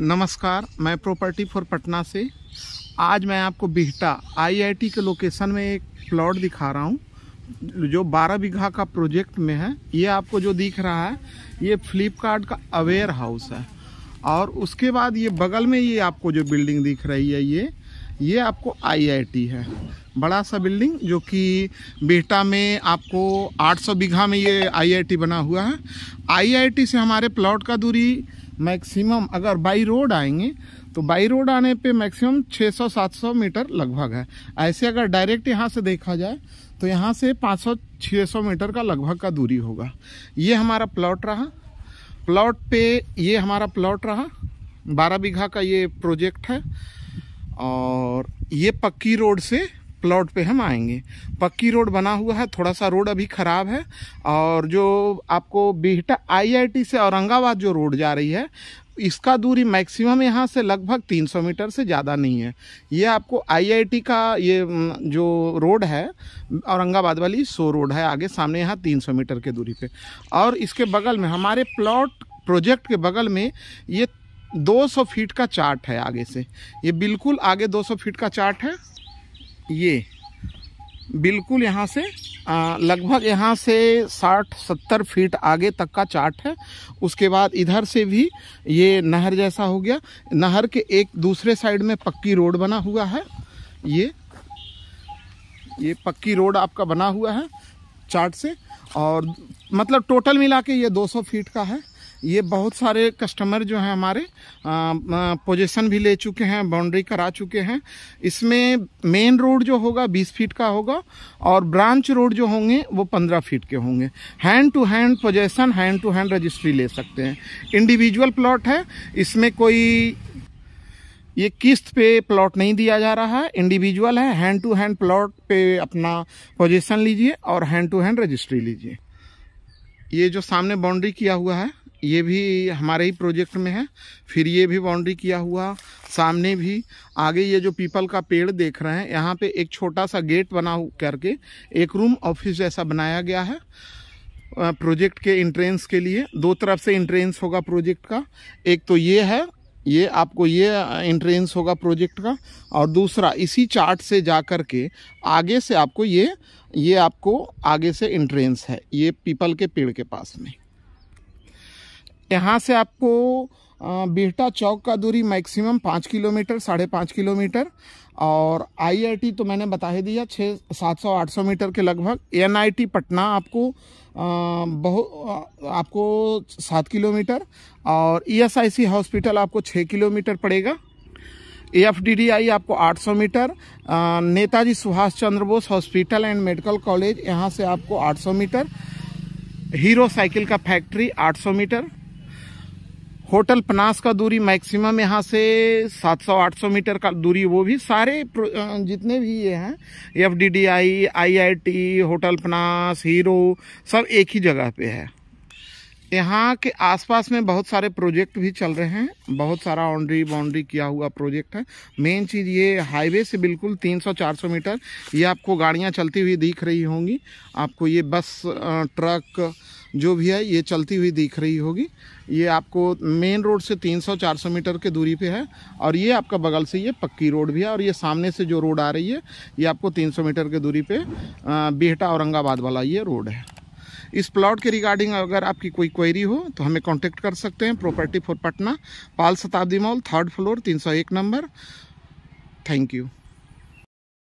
नमस्कार, मैं property for Patna से आज मैं आपको बिहटा आईआईटी के लोकेशन में एक प्लॉट दिखा रहा हूँ जो 12 बीघा का प्रोजेक्ट में है। ये आपको जो दिख रहा है ये फ्लिपकार्ट का अवेयर हाउस है और उसके बाद ये बगल में ये आपको जो बिल्डिंग दिख रही है ये आपको आईआईटी है। बड़ा सा बिल्डिंग जो कि बिहटा में आपको 800 बीघा में ये आईआईटी बना हुआ है। आईआईटी से हमारे प्लॉट का दूरी मैक्सिमम अगर बाई रोड आएंगे तो बाई रोड आने पे मैक्सिमम 600-700 मीटर लगभग है। ऐसे अगर डायरेक्ट यहाँ से देखा जाए तो यहाँ से 500-600 मीटर का लगभग का दूरी होगा। ये हमारा प्लॉट रहा, प्लॉट पे ये हमारा प्लॉट रहा 12 बीघा का ये प्रोजेक्ट है और ये पक्की रोड से प्लॉट पे हम आएंगे। पक्की रोड बना हुआ है, थोड़ा सा रोड अभी ख़राब है और जो आपको बिहटा आईआईटी से औरंगाबाद जो रोड जा रही है इसका दूरी मैक्सिमम यहाँ से लगभग 300 मीटर से ज़्यादा नहीं है। ये आपको आईआईटी का ये जो रोड है औरंगाबाद वाली 100 रोड है आगे सामने, यहाँ 300 मीटर के दूरी पे। और इसके बगल में हमारे प्लॉट प्रोजेक्ट के बगल में ये 200 फीट का चार्ट है आगे से, ये बिल्कुल आगे 200 फीट का चार्ट है। ये बिल्कुल यहाँ से लगभग यहाँ से 60-70 फीट आगे तक का चार्ट है। उसके बाद इधर से भी ये नहर जैसा हो गया, नहर के एक दूसरे साइड में पक्की रोड बना हुआ है। ये पक्की रोड आपका बना हुआ है चार्ट से और मतलब टोटल मिला के ये 200 फीट का है। ये बहुत सारे कस्टमर जो हैं हमारे पोजीशन भी ले चुके हैं, बाउंड्री करा चुके हैं। इसमें मेन रोड जो होगा 20 फीट का होगा और ब्रांच रोड जो होंगे वो 15 फीट के होंगे। Hand to hand position, hand to hand registry ले सकते हैं। इंडिविजुअल प्लॉट है, इसमें कोई ये किस्त पे प्लॉट नहीं दिया जा रहा है, इंडिविजुअल है। हैंड टू हैंड प्लॉट पे अपना पोजीशन लीजिए और हैंड टू हैंड रजिस्ट्री लीजिए। ये जो सामने बाउंड्री किया हुआ है ये भी हमारे ही प्रोजेक्ट में है, फिर ये भी बाउंड्री किया हुआ सामने भी। आगे ये जो पीपल का पेड़ देख रहे हैं यहाँ पे एक छोटा सा गेट बना करके एक रूम ऑफिस जैसा बनाया गया है प्रोजेक्ट के एंट्रेंस के लिए। दो तरफ से एंट्रेंस होगा प्रोजेक्ट का, एक तो ये है, ये आपको ये एंट्रेंस होगा प्रोजेक्ट का और दूसरा इसी चार्ट से जा कर के आगे से आपको ये आपको आगे से एंट्रेंस है ये पीपल के पेड़ के पास में। यहाँ से आपको बिहटा चौक का दूरी मैक्सिमम 5-5.5 किलोमीटर और आईआईटी तो मैंने बता ही दिया 600-700-800 मीटर के लगभग। एनआईटी पटना आपको आपको 7 किलोमीटर और ईएसआईसी हॉस्पिटल आपको 6 किलोमीटर पड़ेगा। एफडीडीआई आपको 800 meter, Netaji Subhash Chandra Bose hospital and medical college यहाँ से आपको 800 मीटर, हीरो साइकिल का फैक्ट्री 800 मीटर, होटल पनास का दूरी मैक्सिमम यहाँ से 700-800 मीटर का दूरी। वो भी सारे जितने भी ये हैं FDDI, IIT, hotel Panas, hero सब एक ही जगह पे है। यहाँ के आसपास में बहुत सारे प्रोजेक्ट भी चल रहे हैं, बहुत सारा बाउंड्री किया हुआ प्रोजेक्ट है। मेन चीज़ ये हाईवे से बिल्कुल 300-400 मीटर ये आपको गाड़ियाँ चलती हुई दिख रही होंगी, आपको ये बस ट्रक जो भी है ये चलती हुई दिख रही होगी। ये आपको मेन रोड से 300-400 मीटर के दूरी पे है और ये आपका बगल से ये पक्की रोड भी है और ये सामने से जो रोड आ रही है ये आपको 300 मीटर के दूरी पे बिहटा औरंगाबाद वाला ये रोड है। इस प्लॉट के रिगार्डिंग अगर आपकी कोई क्वेरी हो तो हमें कांटेक्ट कर सकते हैं। Property for Patna, Pal Shatabdi mall, 3rd floor, 301 number. Thank you.